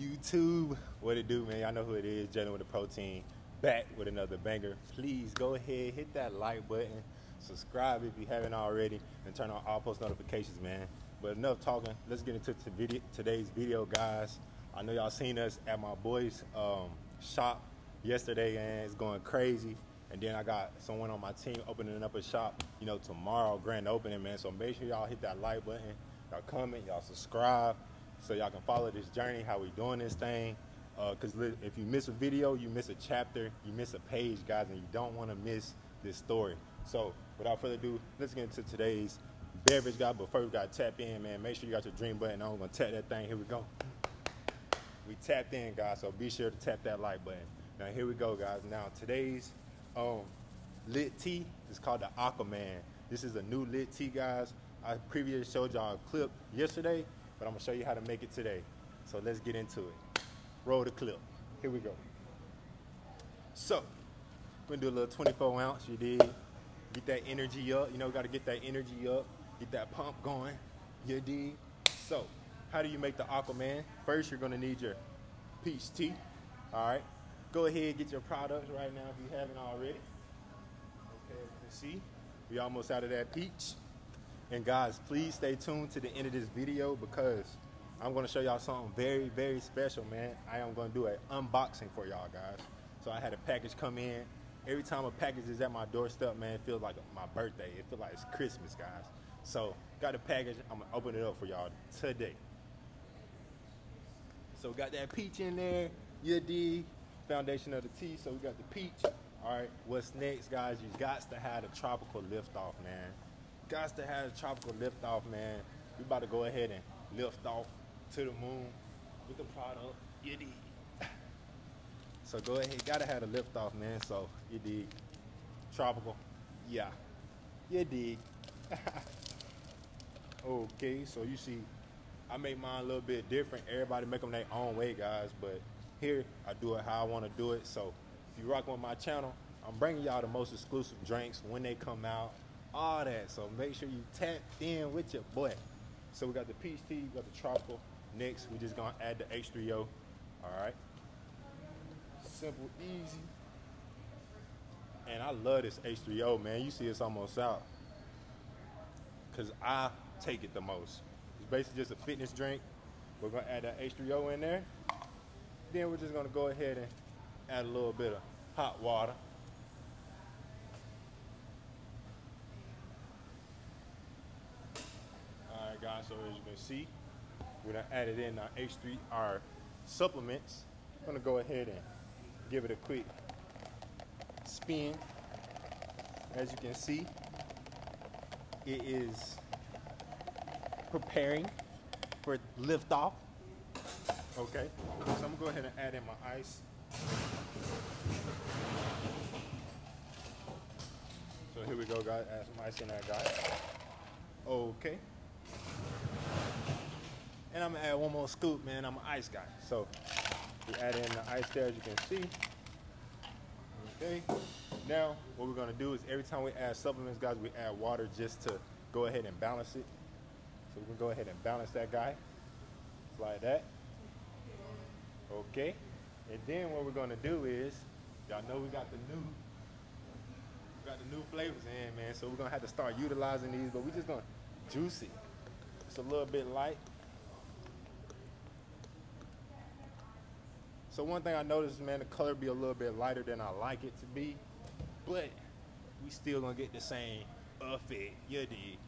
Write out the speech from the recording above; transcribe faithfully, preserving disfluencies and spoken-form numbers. YouTube, what it do, man? Y'all know who it is, Jalen With The Protein, back with another banger. Please go ahead, hit that like button, subscribe if you haven't already, and turn on all post notifications, man. But enough talking, let's get into today's video, guys. I know y'all seen us at my boy's um, shop yesterday, and it's going crazy. And then I got someone on my team opening up a shop, you know, tomorrow, grand opening, man. So make sure y'all hit that like button, y'all comment, y'all subscribe, so y'all can follow this journey, how we doing this thing. Because uh, if you miss a video, you miss a chapter, you miss a page, guys, and you don't want to miss this story. So without further ado, let's get into today's beverage, guys. But first, we got to tap in, man. Make sure you got your dream button on. We're going to tap that thing. Here we go. We tapped in, guys, so be sure to tap that like button. Now, here we go, guys. Now, today's um, lit tea is called the Aquaman. This is a new lit tea, guys. I previously showed y'all a clip yesterday, but I'm gonna show you how to make it today. So let's get into it. Roll the clip. Here we go. So we're gonna do a little twenty-four ounce, you dig? Get that energy up. You know, gotta get that energy up. Get that pump going, you dig? So how do you make the Aquaman? First, you're gonna need your peach tea, all right? Go ahead, get your products right now if you haven't already. Okay, let's see, we almost out of that peach. And guys, please stay tuned to the end of this video because I'm gonna show y'all something very, very special, man. I am gonna do an unboxing for y'all, guys. So I had a package come in. Every time a package is at my doorstep, man, it feels like my birthday. It feels like it's Christmas, guys. So got a package, I'm gonna open it up for y'all today. So got that peach in there, you dig, foundation of the tea, so we got the peach. All right, what's next, guys? You got to have a tropical liftoff, man. Got to have a tropical lift off, man. We about to go ahead and lift off to the moon with the product, you dig. So go ahead, gotta have a lift off, man. So you dig, tropical, yeah, you dig. Okay, so you see, I make mine a little bit different. Everybody make them their own way, guys. But here, I do it how I want to do it. So if you rock with my channel, I'm bringing y'all the most exclusive drinks when they come out. All that, so make sure you tap in with your boy. So we got the peach tea, we got the tropical. Next, we just gonna add the H three O. All right, simple, easy. And I love this H three O, man. You see, it's almost out because I take it the most. It's basically just a fitness drink. We're gonna add that H three O in there. Then we're just gonna go ahead and add a little bit of hot water. Guys, so as you can see, we done added in our H three O, our supplements. I'm gonna go ahead and give it a quick spin. As you can see, it is preparing for liftoff. Okay, so I'm gonna go ahead and add in my ice. So here we go, guys. Add some ice in there, guys. Okay. And I'm gonna add one more scoop, man. I'm an ice guy. So we add in the ice there, as you can see. Okay. Now, what we're gonna do is every time we add supplements, guys, we add water just to go ahead and balance it. So we can go ahead and balance that guy. Just like that. Okay. And then what we're gonna do is, y'all know we got the new, we got the new flavors in, man. So we're gonna have to start utilizing these, but we're just gonna juice it. It's a little bit light. So one thing I noticed, man, the color be a little bit lighter than I like it to be, but we still gonna get the same effect, you dig.